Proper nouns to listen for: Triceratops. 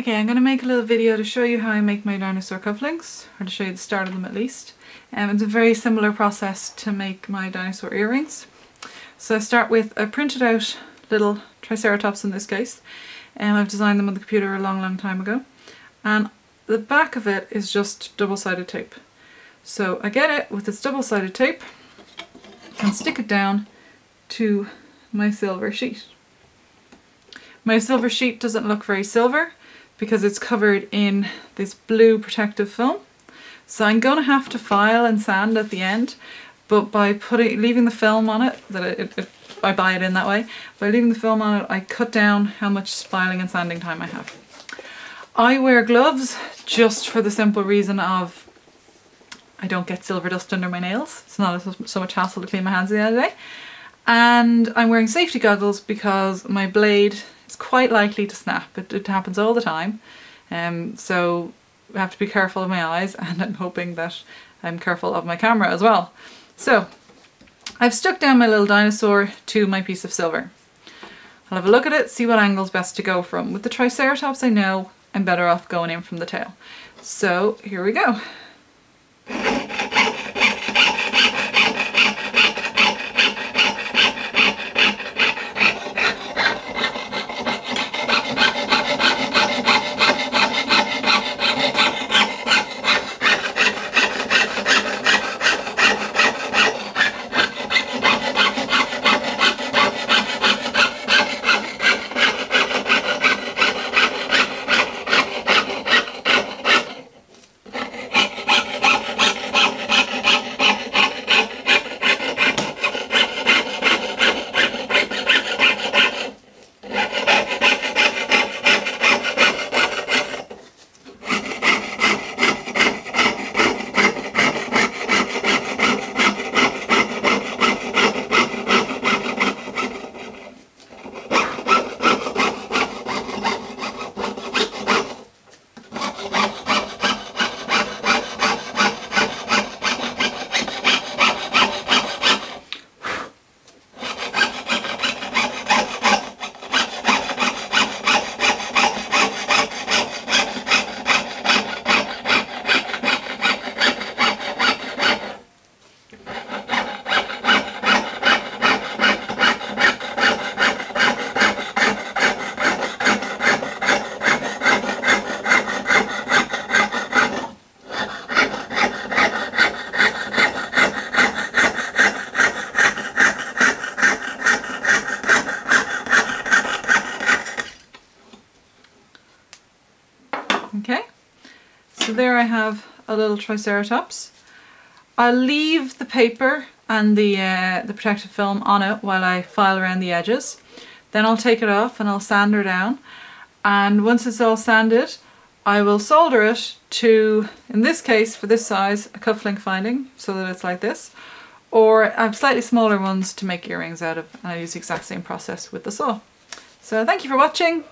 Okay, I'm going to make a little video to show you how I make my dinosaur cufflinks, or to show you the start of them at least. It's a very similar process to make my dinosaur earrings. So I start with a printed out little Triceratops in this case, and I've designed them on the computer a long time ago. And the back of it is just double-sided tape. So I get it with this double-sided tape and stick it down to my silver sheet. My silver sheet doesn't look very silver because it's covered in this blue protective film. So I'm going to have to file and sand at the end, but by leaving the film on it, I buy it in that way, by leaving the film on it I cut down how much filing and sanding time I have. I wear gloves just for the simple reason of I don't get silver dust under my nails. It's not so much hassle to clean my hands at the end of the day. And I'm wearing safety goggles because my blade is quite likely to snap. It happens all the time, so I have to be careful of my eyes, and I'm hoping that I'm careful of my camera as well. So I've stuck down my little dinosaur to my piece of silver. I'll have a look at it, see what angle's best to go from. With the Triceratops I know I'm better off going in from the tail. So here we go. Okay, so there I have a little Triceratops. I'll leave the paper and the protective film on it while I file around the edges. Then I'll take it off and I'll sand her down. And once it's all sanded, I will solder it to, in this case, for this size, a cufflink finding, so that it's like this. Or I have slightly smaller ones to make earrings out of, and I use the exact same process with the saw. So thank you for watching.